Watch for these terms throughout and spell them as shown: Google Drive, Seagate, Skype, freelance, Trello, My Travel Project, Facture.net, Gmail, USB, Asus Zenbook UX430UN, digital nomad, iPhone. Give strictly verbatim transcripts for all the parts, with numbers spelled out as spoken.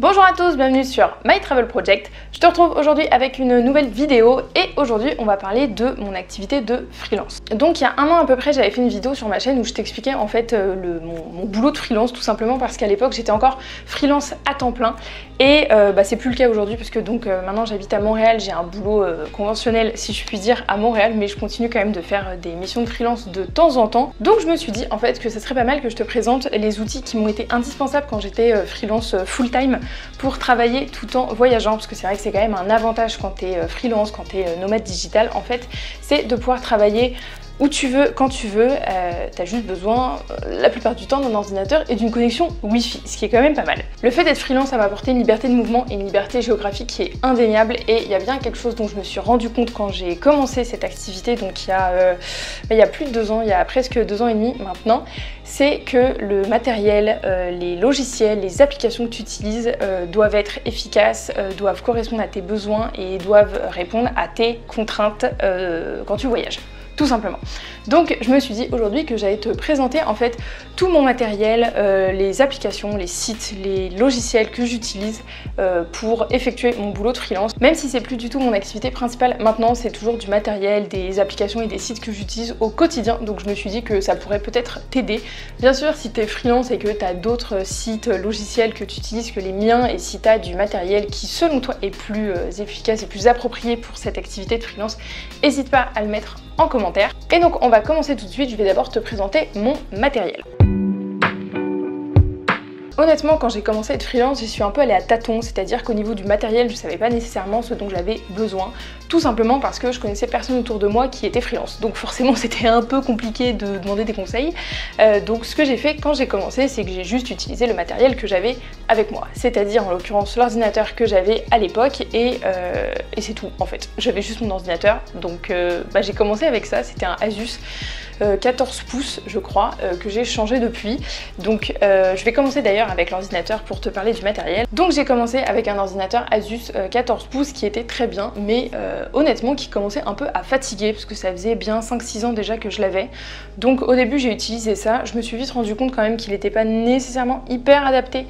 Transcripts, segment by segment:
Bonjour à tous, bienvenue sur My Travel Project. Je te retrouve aujourd'hui avec une nouvelle vidéo et aujourd'hui on va parler de mon activité de freelance. Donc il y a un an à peu près, j'avais fait une vidéo sur ma chaîne où je t'expliquais en fait le, mon, mon boulot de freelance, tout simplement parce qu'à l'époque j'étais encore freelance à temps plein et euh, bah, c'est plus le cas aujourd'hui parce que donc euh, maintenant j'habite à Montréal, j'ai un boulot euh, conventionnel si je puis dire à Montréal, mais je continue quand même de faire des missions de freelance de temps en temps. Donc je me suis dit en fait que ce serait pas mal que je te présente les outils qui m'ont été indispensables quand j'étais euh, freelance euh, full time pour travailler tout en voyageant, parce que c'est vrai que c'est quand même un avantage quand tu es freelance, quand tu es nomade digital, en fait, c'est de pouvoir travailler où tu veux, quand tu veux, euh, t'as juste besoin euh, la plupart du temps d'un ordinateur et d'une connexion Wi-Fi, ce qui est quand même pas mal. Le fait d'être freelance, ça m'a apporté une liberté de mouvement et une liberté géographique qui est indéniable, et il y a bien quelque chose dont je me suis rendu compte quand j'ai commencé cette activité, donc il y, a, euh, il y a plus de deux ans, il y a presque deux ans et demi maintenant, c'est que le matériel, euh, les logiciels, les applications que tu utilises euh, doivent être efficaces, euh, doivent correspondre à tes besoins et doivent répondre à tes contraintes euh, quand tu voyages. Tout simplement. Donc je me suis dit aujourd'hui que j'allais te présenter en fait tout mon matériel, euh, les applications, les sites, les logiciels que j'utilise euh, pour effectuer mon boulot de freelance. Même si c'est plus du tout mon activité principale maintenant, c'est toujours du matériel, des applications et des sites que j'utilise au quotidien. Donc je me suis dit que ça pourrait peut-être t'aider. Bien sûr, si tu es freelance et que tu as d'autres sites, logiciels que tu utilises que les miens, et si tu as du matériel qui selon toi est plus efficace et plus approprié pour cette activité de freelance, n'hésite pas à le mettre en commentaire. Et donc on va commencer tout de suite, je vais d'abord te présenter mon matériel. Honnêtement, quand j'ai commencé à être freelance, j'y suis un peu allée à tâtons, c'est-à-dire qu'au niveau du matériel, je ne savais pas nécessairement ce dont j'avais besoin, tout simplement parce que je connaissais personne autour de moi qui était freelance. Donc forcément, c'était un peu compliqué de demander des conseils. Euh, donc ce que j'ai fait quand j'ai commencé, c'est que j'ai juste utilisé le matériel que j'avais avec moi, c'est-à-dire en l'occurrence l'ordinateur que j'avais à l'époque, et, euh, et c'est tout en fait. J'avais juste mon ordinateur, donc euh, bah, j'ai commencé avec ça, c'était un Asus euh, quatorze pouces, je crois, euh, que j'ai changé depuis. Donc euh, je vais commencer d'ailleurs avec l'ordinateur pour te parler du matériel. Donc j'ai commencé avec un ordinateur Asus quatorze pouces qui était très bien, mais euh, honnêtement qui commençait un peu à fatiguer parce que ça faisait bien cinq six ans déjà que je l'avais. Donc au début j'ai utilisé ça, je me suis vite rendu compte quand même qu'il n'était pas nécessairement hyper adapté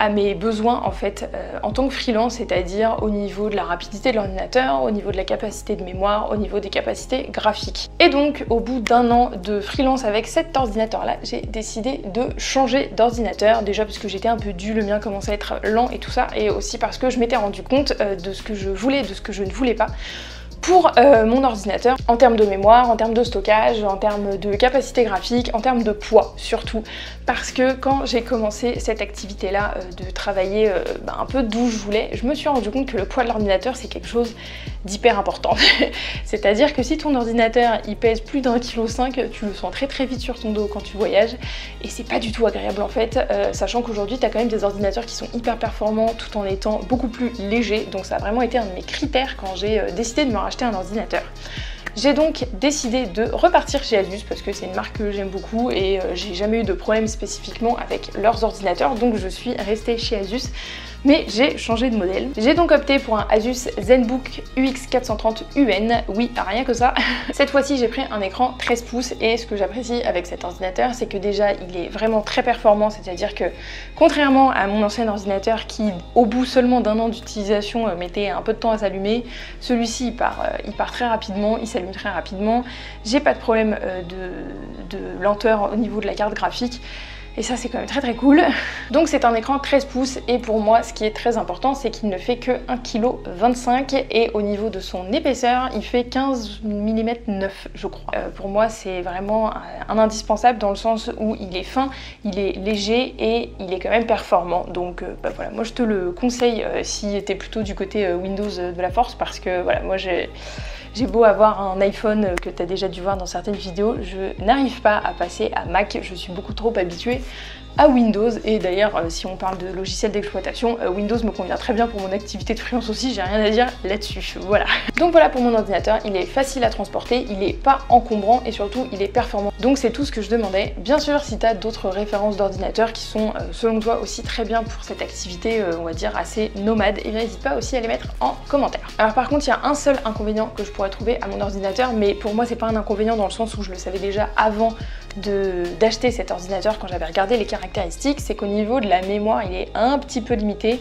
à mes besoins en fait euh, en tant que freelance, c'est-à-dire au niveau de la rapidité de l'ordinateur, au niveau de la capacité de mémoire, au niveau des capacités graphiques. Et donc au bout d'un an de freelance avec cet ordinateur là, j'ai décidé de changer d'ordinateur, déjà parce que j'étais un peu due, le mien commençait à être lent et tout ça, et aussi parce que je m'étais rendu compte euh, de ce que je voulais, de ce que je ne voulais pas pour euh, mon ordinateur, en termes de mémoire, en termes de stockage, en termes de capacité graphique, en termes de poids surtout, parce que quand j'ai commencé cette activité là euh, de travailler euh, bah, un peu d'où je voulais, je me suis rendu compte que le poids de l'ordinateur c'est quelque chose d'hyper important. C'est à dire que si ton ordinateur il pèse plus d'un kilo cinq, tu le sens très très vite sur ton dos quand tu voyages, et c'est pas du tout agréable en fait, euh, sachant qu'aujourd'hui tu as quand même des ordinateurs qui sont hyper performants tout en étant beaucoup plus légers, donc ça a vraiment été un de mes critères quand j'ai euh, décidé de me acheter un ordinateur. J'ai donc décidé de repartir chez Asus parce que c'est une marque que j'aime beaucoup et j'ai jamais eu de problème spécifiquement avec leurs ordinateurs, donc je suis restée chez Asus, mais j'ai changé de modèle. J'ai donc opté pour un Asus Zenbook U X quatre cent trente U N, oui, rien que ça. Cette fois-ci, j'ai pris un écran treize pouces et ce que j'apprécie avec cet ordinateur, c'est que déjà, il est vraiment très performant, c'est-à-dire que contrairement à mon ancien ordinateur qui, au bout seulement d'un an d'utilisation, mettait un peu de temps à s'allumer, celui-ci, il part, il part très rapidement, il s'allume très rapidement, j'ai pas de problème de, de lenteur au niveau de la carte graphique, et ça c'est quand même très très cool. Donc c'est un écran treize pouces et pour moi ce qui est très important c'est qu'il ne fait que un virgule vingt-cinq kilos et au niveau de son épaisseur il fait quinze millimètres neuf je crois. Euh, pour moi c'est vraiment un indispensable dans le sens où il est fin, il est léger et il est quand même performant. Donc euh, bah voilà, moi je te le conseille euh, si t'es plutôt du côté euh, Windows euh, de la force, parce que voilà, moi j'ai... J'ai beau avoir un iPhone que tu as déjà dû voir dans certaines vidéos, je n'arrive pas à passer à Mac, je suis beaucoup trop habituée à Windows, et d'ailleurs si on parle de logiciel d'exploitation, Windows me convient très bien pour mon activité de freelance aussi, j'ai rien à dire là-dessus, voilà. Donc voilà pour mon ordinateur, il est facile à transporter, il n'est pas encombrant et surtout il est performant, donc c'est tout ce que je demandais. Bien sûr si tu as d'autres références d'ordinateurs qui sont selon toi aussi très bien pour cette activité on va dire assez nomade, n'hésite pas aussi à les mettre en commentaire. Alors par contre il y a un seul inconvénient que je pourrais retrouver à mon ordinateur, mais pour moi c'est pas un inconvénient dans le sens où je le savais déjà avant d'acheter cet ordinateur. Quand j'avais regardé les caractéristiques, c'est qu'au niveau de la mémoire il est un petit peu limité.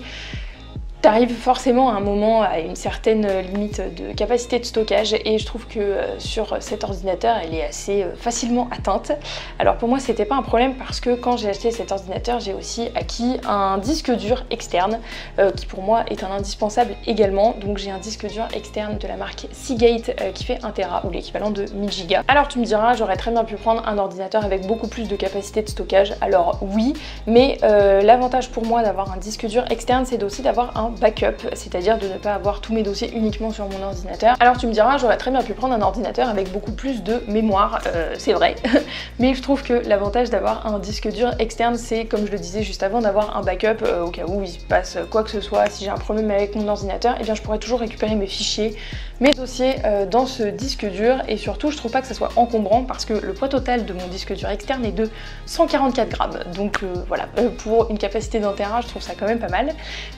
T'arrives forcément à un moment à une certaine limite de capacité de stockage, et je trouve que sur cet ordinateur elle est assez facilement atteinte. Alors pour moi c'était pas un problème parce que quand j'ai acheté cet ordinateur j'ai aussi acquis un disque dur externe euh, qui pour moi est un indispensable également. Donc j'ai un disque dur externe de la marque Seagate euh, qui fait un téra ou l'équivalent de mille gigas. Alors tu me diras, j'aurais très bien pu prendre un ordinateur avec beaucoup plus de capacité de stockage. Alors oui, mais euh, l'avantage pour moi d'avoir un disque dur externe c'est aussi d'avoir un backup, c'est-à-dire de ne pas avoir tous mes dossiers uniquement sur mon ordinateur. Alors tu me diras, j'aurais très bien pu prendre un ordinateur avec beaucoup plus de mémoire, euh, c'est vrai, mais je trouve que l'avantage d'avoir un disque dur externe c'est, comme je le disais juste avant, d'avoir un backup euh, au cas où il se passe quoi que ce soit. Si j'ai un problème avec mon ordinateur, et eh bien je pourrais toujours récupérer mes fichiers, mes dossiers euh, dans ce disque dur. Et surtout je trouve pas que ça soit encombrant parce que le poids total de mon disque dur externe est de cent quarante-quatre grammes, donc euh, voilà, euh, pour une capacité d'un téra je trouve ça quand même pas mal.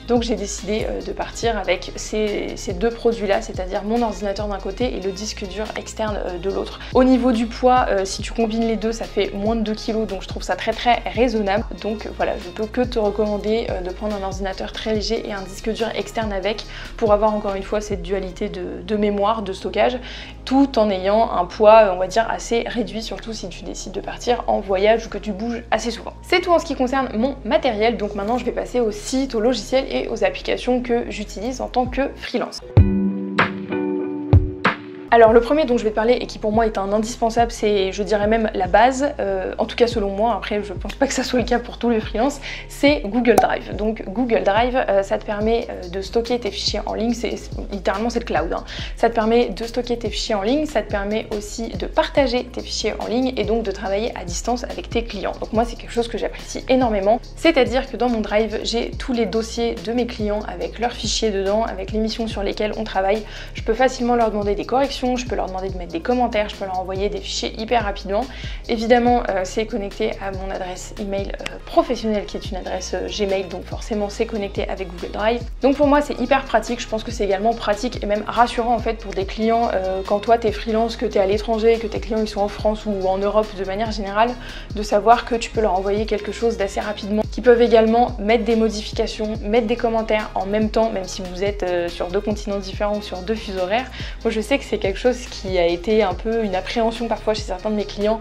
Donc j'ai décidé de partir avec ces, ces deux produits là, c'est-à-dire mon ordinateur d'un côté et le disque dur externe de l'autre. Au niveau du poids, euh, si tu combines les deux ça fait moins de deux kilos, donc je trouve ça très très raisonnable. Donc voilà, je peux que te recommander euh, de prendre un ordinateur très léger et un disque dur externe avec, pour avoir encore une fois cette dualité de, de mémoire, de stockage, tout en ayant un poids on va dire assez réduit, surtout si tu décides de partir en voyage ou que tu bouges assez souvent. C'est tout en ce qui concerne mon matériel, donc maintenant je vais passer au site, aux logiciels et aux applications que j'utilise en tant que freelance. Alors le premier dont je vais te parler et qui pour moi est un indispensable, c'est, je dirais même la base, euh, en tout cas selon moi, après je pense pas que ça soit le cas pour tous les freelances, c'est Google Drive. Donc Google Drive, euh, ça te permet de stocker tes fichiers en ligne, c'est littéralement c'est le cloud, hein. Ça te permet de stocker tes fichiers en ligne, ça te permet aussi de partager tes fichiers en ligne et donc de travailler à distance avec tes clients. Donc moi c'est quelque chose que j'apprécie énormément, c'est-à-dire que dans mon Drive j'ai tous les dossiers de mes clients avec leurs fichiers dedans, avec les missions sur lesquelles on travaille, je peux facilement leur demander des corrections, je peux leur demander de mettre des commentaires, je peux leur envoyer des fichiers hyper rapidement. Évidemment, euh, c'est connecté à mon adresse email euh, professionnelle qui est une adresse euh, Gmail, donc forcément c'est connecté avec Google Drive. Donc pour moi c'est hyper pratique, je pense que c'est également pratique et même rassurant en fait pour des clients euh, quand toi t'es freelance, que t'es à l'étranger, que tes clients ils sont en France ou en Europe de manière générale, de savoir que tu peux leur envoyer quelque chose d'assez rapidement. Qui peuvent également mettre des modifications, mettre des commentaires en même temps, même si vous êtes euh, sur deux continents différents ou sur deux fuseaux horaires. Moi je sais que c'est quelque chose qui a été un peu une appréhension parfois chez certains de mes clients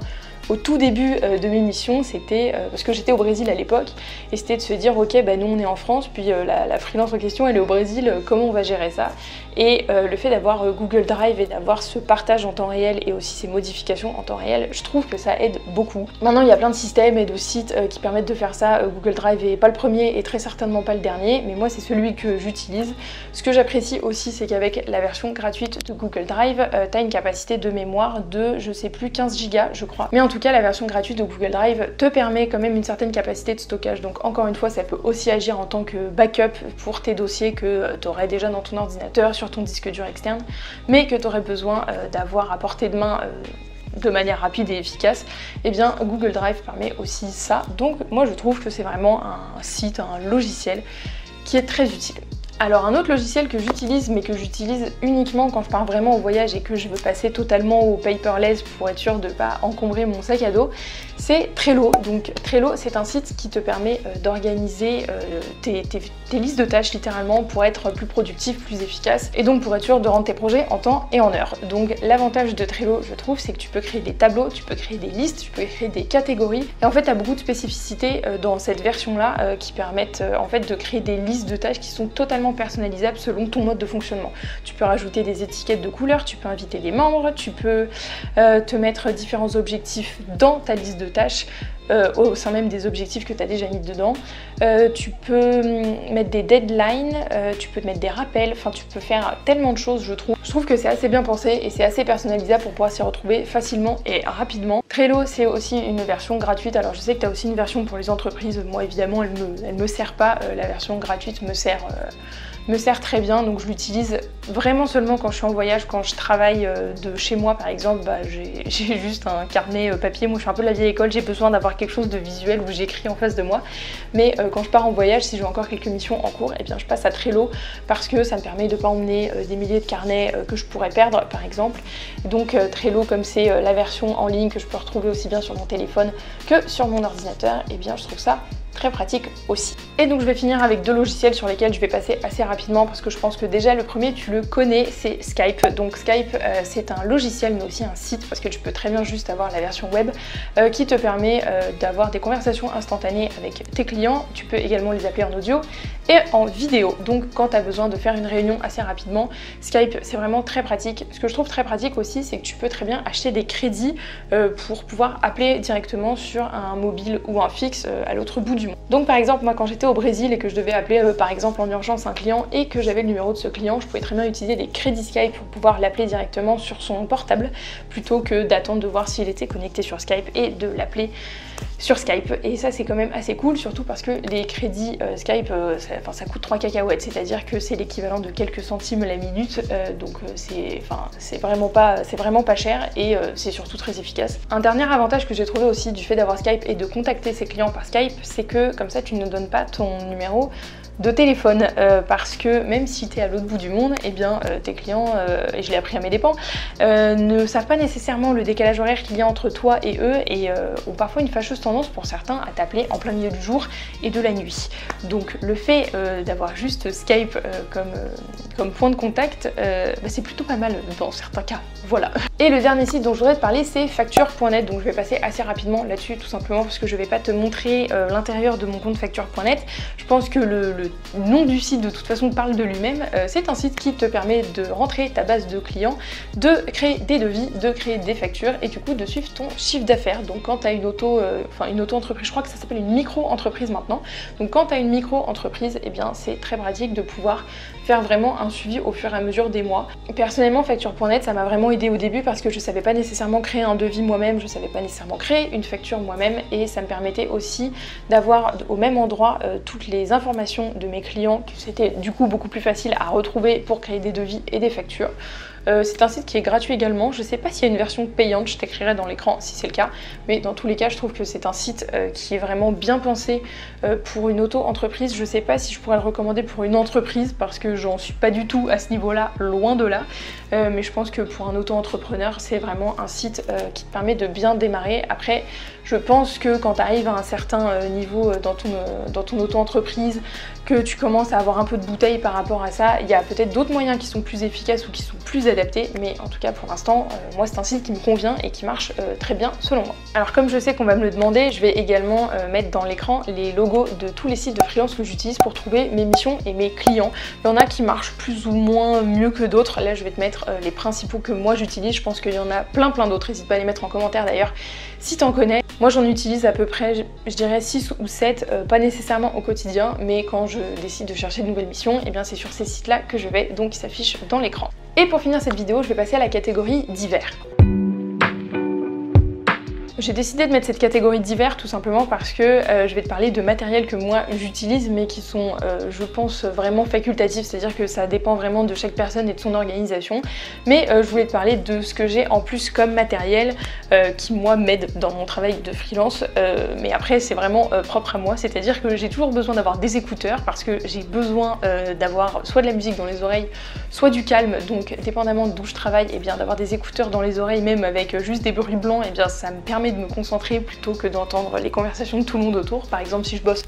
au tout début de mes missions, c'était euh, parce que j'étais au Brésil à l'époque, et c'était de se dire ok, bah nous on est en France, puis euh, la, la freelance en question elle est au Brésil, euh, comment on va gérer ça? Et euh, le fait d'avoir euh, Google Drive et d'avoir ce partage en temps réel et aussi ces modifications en temps réel, je trouve que ça aide beaucoup. Maintenant il y a plein de systèmes et de sites euh, qui permettent de faire ça. euh, Google Drive n'est pas le premier et très certainement pas le dernier, mais moi c'est celui que j'utilise. Ce que j'apprécie aussi c'est qu'avec la version gratuite de Google Drive, euh, tu as une capacité de mémoire de je sais plus quinze gigas je crois, mais en tout En tout cas, la version gratuite de Google Drive te permet quand même une certaine capacité de stockage. Donc encore une fois, ça peut aussi agir en tant que backup pour tes dossiers que tu aurais déjà dans ton ordinateur, sur ton disque dur externe, mais que tu aurais besoin euh, d'avoir à portée de main euh, de manière rapide et efficace. Et eh bien Google Drive permet aussi ça. Donc moi je trouve que c'est vraiment un site, un logiciel qui est très utile. Alors un autre logiciel que j'utilise, mais que j'utilise uniquement quand je pars vraiment au voyage et que je veux passer totalement au paperless pour être sûr de ne pas encombrer mon sac à dos, c'est Trello. Donc Trello c'est un site qui te permet d'organiser tes, tes, tes listes de tâches littéralement pour être plus productif, plus efficace et donc pour être sûr de rendre tes projets en temps et en heure. Donc l'avantage de Trello je trouve c'est que tu peux créer des tableaux, tu peux créer des listes, tu peux créer des catégories, et en fait tu as beaucoup de spécificités dans cette version là qui permettent en fait de créer des listes de tâches qui sont totalement personnalisable selon ton mode de fonctionnement. Tu peux rajouter des étiquettes de couleurs, tu peux inviter des membres, tu peux euh, te mettre différents objectifs dans ta liste de tâches, euh, au sein même des objectifs que tu as déjà mis dedans. Euh, tu peux mettre des deadlines, euh, tu peux te mettre des rappels, enfin tu peux faire tellement de choses je trouve. Je trouve que c'est assez bien pensé et c'est assez personnalisable pour pouvoir s'y retrouver facilement et rapidement. Trello c'est aussi une version gratuite, alors je sais que tu as aussi une version pour les entreprises, moi évidemment elle me, elle me sert pas, euh, la version gratuite me sert euh, me sert très bien, donc je l'utilise vraiment seulement quand je suis en voyage, quand je travaille de chez moi par exemple, bah, j'ai juste un carnet papier, moi je suis un peu de la vieille école, j'ai besoin d'avoir quelque chose de visuel où j'écris en face de moi, mais euh, quand je pars en voyage, si j'ai encore quelques missions en cours, et eh bien je passe à Trello parce que ça me permet de ne pas emmener euh, des milliers de carnets euh, que je pourrais perdre par exemple, donc euh, Trello comme c'est euh, la version en ligne que je peux retrouver aussi bien sur mon téléphone que sur mon ordinateur, et eh bien je trouve ça très pratique aussi. Et donc je vais finir avec deux logiciels sur lesquels je vais passer assez rapidement parce que je pense que déjà le premier tu le connais, c'est Skype. Donc Skype euh, c'est un logiciel mais aussi un site parce que tu peux très bien juste avoir la version web euh, qui te permet euh, d'avoir des conversations instantanées avec tes clients. Tu peux également les appeler en audio et en vidéo. Donc quand tu as besoin de faire une réunion assez rapidement, Skype c'est vraiment très pratique. Ce que je trouve très pratique aussi c'est que tu peux très bien acheter des crédits euh, pour pouvoir appeler directement sur un mobile ou un fixe euh, à l'autre bout du monde. Donc par exemple moi quand j'étais au Brésil et que je devais appeler euh, par exemple en urgence un client et que j'avais le numéro de ce client, je pouvais très bien utiliser des crédits Skype pour pouvoir l'appeler directement sur son portable plutôt que d'attendre de voir s'il était connecté sur Skype et de l'appeler sur Skype. Et ça c'est quand même assez cool, surtout parce que les crédits euh, Skype euh, ça, enfin, ça coûte trois cacahuètes, c'est à dire que c'est l'équivalent de quelques centimes la minute, euh, donc euh, c'est enfin, c'est vraiment pas c'est vraiment pas cher et euh, c'est surtout très efficace. Un dernier avantage que j'ai trouvé aussi du fait d'avoir Skype et de contacter ses clients par Skype, c'est que comme ça tu ne donnes pas ton numéro de téléphone euh, parce que même si tu es à l'autre bout du monde, et eh bien euh, tes clients, euh, et je l'ai appris à mes dépens, euh, ne savent pas nécessairement le décalage horaire qu'il y a entre toi et eux et euh, ont parfois une fâcheuse tendance pour certains à t'appeler en plein milieu du jour et de la nuit. Donc le fait euh, d'avoir juste Skype euh, comme, euh, comme point de contact, euh, bah, c'est plutôt pas mal dans certains cas, voilà. Et le dernier site dont je voudrais te parler c'est Facture point net, donc je vais passer assez rapidement là-dessus tout simplement parce que je vais pas te montrer euh, l'intérieur de mon compte Facture point net. Je pense que le, le Le nom du site de toute façon parle de lui-même. Euh, c'est un site qui te permet de rentrer ta base de clients, de créer des devis, de créer des factures et du coup de suivre ton chiffre d'affaires. Donc quand tu as une auto, euh, enfin une auto-entreprise, je crois que ça s'appelle une micro-entreprise maintenant. Donc quand tu as une micro-entreprise, et eh bien c'est très pratique de pouvoir faire vraiment un suivi au fur et à mesure des mois. Personnellement, Facture point net, ça m'a vraiment aidé au début parce que je savais pas nécessairement créer un devis moi-même, je savais pas nécessairement créer une facture moi-même et ça me permettait aussi d'avoir au même endroit euh, toutes les informations de mes clients, que c'était du coup beaucoup plus facile à retrouver pour créer des devis et des factures. Euh, c'est un site qui est gratuit également, je sais pas s'il y a une version payante, je t'écrirai dans l'écran si c'est le cas, mais dans tous les cas je trouve que c'est un site euh, qui est vraiment bien pensé euh, pour une auto-entreprise. Je sais pas si je pourrais le recommander pour une entreprise parce que j'en suis pas du tout à ce niveau-là, loin de là, euh, mais je pense que pour un auto-entrepreneur c'est vraiment un site euh, qui te permet de bien démarrer. Après je pense que quand tu arrives à un certain niveau dans ton, dans ton auto-entreprise, que tu commences à avoir un peu de bouteille par rapport à ça, il y a peut-être d'autres moyens qui sont plus efficaces ou qui sont plus adapté, mais en tout cas pour l'instant euh, moi c'est un site qui me convient et qui marche euh, très bien selon moi. Alors comme je sais qu'on va me le demander, je vais également euh, mettre dans l'écran les logos de tous les sites de freelance que j'utilise pour trouver mes missions et mes clients. Il y en a qui marchent plus ou moins mieux que d'autres, là je vais te mettre euh, les principaux que moi j'utilise, je pense qu'il y en a plein plein d'autres, n'hésite pas à les mettre en commentaire d'ailleurs si t'en connais. Moi j'en utilise à peu près je, je dirais six ou sept, euh, pas nécessairement au quotidien, mais quand je décide de chercher de nouvelles missions, et bien c'est sur ces sites là que je vais, donc ils s'affichent dans l'écran. Et pour finir cette vidéo, je vais passer à la catégorie divers. J'ai décidé de mettre cette catégorie divers tout simplement parce que euh, je vais te parler de matériel que moi j'utilise mais qui sont euh, je pense vraiment facultatifs, c'est-à-dire que ça dépend vraiment de chaque personne et de son organisation, mais euh, je voulais te parler de ce que j'ai en plus comme matériel euh, qui moi m'aide dans mon travail de freelance, euh, mais après c'est vraiment euh, propre à moi, c'est-à-dire que j'ai toujours besoin d'avoir des écouteurs parce que j'ai besoin euh, d'avoir soit de la musique dans les oreilles, soit du calme, donc dépendamment d'où je travaille, et eh bien d'avoir des écouteurs dans les oreilles même avec juste des bruits blancs, et eh bien ça me permet de me concentrer plutôt que d'entendre les conversations de tout le monde autour, par exemple si je bosse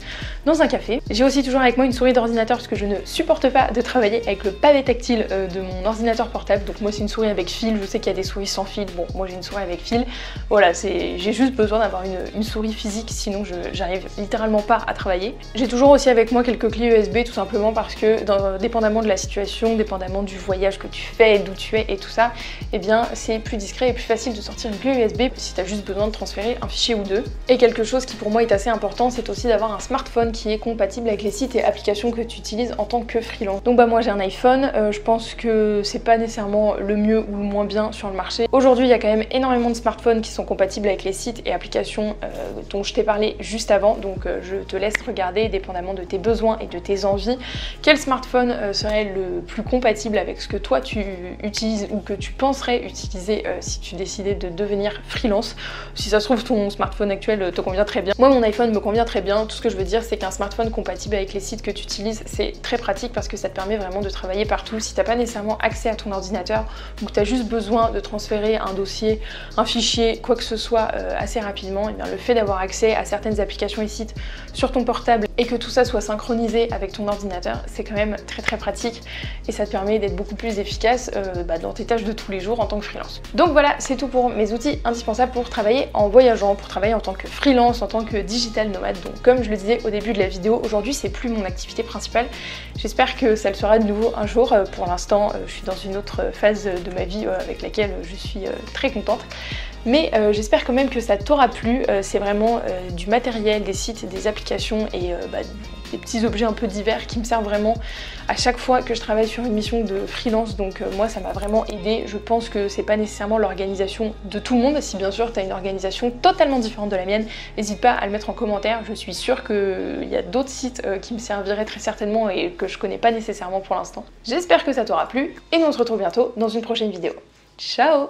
dans un café. J'ai aussi toujours avec moi une souris d'ordinateur parce que je ne supporte pas de travailler avec le pavé tactile de mon ordinateur portable, donc moi c'est une souris avec fil, je sais qu'il y a des souris sans fil, bon moi j'ai une souris avec fil, voilà, c'est j'ai juste besoin d'avoir une, une souris physique, sinon je j'arrive littéralement pas à travailler. J'ai toujours aussi avec moi quelques clés U S B tout simplement parce que dans, dépendamment de la situation, dépendamment du voyage que tu fais, d'où tu es et tout ça, et eh bien c'est plus discret et plus facile de sortir une clé U S B si tu as juste besoin de de transférer un fichier ou deux. Et quelque chose qui pour moi est assez important, c'est aussi d'avoir un smartphone qui est compatible avec les sites et applications que tu utilises en tant que freelance. Donc bah moi j'ai un iPhone, euh, je pense que c'est pas nécessairement le mieux ou le moins bien sur le marché. Aujourd'hui il y a quand même énormément de smartphones qui sont compatibles avec les sites et applications euh, dont je t'ai parlé juste avant, donc euh, je te laisse regarder dépendamment de tes besoins et de tes envies, quel smartphone euh, serait le plus compatible avec ce que toi tu utilises ou que tu penserais utiliser euh, si tu décidais de devenir freelance. Si ça se trouve ton smartphone actuel te convient très bien. Moi mon iPhone me convient très bien, tout ce que je veux dire c'est qu'un smartphone compatible avec les sites que tu utilises c'est très pratique parce que ça te permet vraiment de travailler partout. Si t'as pas nécessairement accès à ton ordinateur ou que tu as juste besoin de transférer un dossier, un fichier, quoi que ce soit euh, assez rapidement, et bien le fait d'avoir accès à certaines applications et sites sur ton portable et que tout ça soit synchronisé avec ton ordinateur c'est quand même très très pratique et ça te permet d'être beaucoup plus efficace euh, bah, dans tes tâches de tous les jours en tant que freelance. Donc voilà, c'est tout pour mes outils indispensables pour travailler en voyageant, pour travailler en tant que freelance, en tant que digital nomade. Donc comme je le disais au début de la vidéo, aujourd'hui c'est plus mon activité principale, j'espère que ça le sera de nouveau un jour. Pour l'instant je suis dans une autre phase de ma vie avec laquelle je suis très contente, mais euh, j'espère quand même que ça t'aura plu. Euh, c'est vraiment euh, du matériel, des sites, des applications et euh, bah, des petits objets un peu divers qui me servent vraiment à chaque fois que je travaille sur une mission de freelance, donc euh, moi ça m'a vraiment aidé. Je pense que c'est pas nécessairement l'organisation de tout le monde, si bien sûr tu as une organisation totalement différente de la mienne, n'hésite pas à le mettre en commentaire, je suis sûre qu'il y a d'autres sites euh, qui me serviraient très certainement et que je connais pas nécessairement pour l'instant. J'espère que ça t'aura plu et nous on se retrouve bientôt dans une prochaine vidéo. Ciao!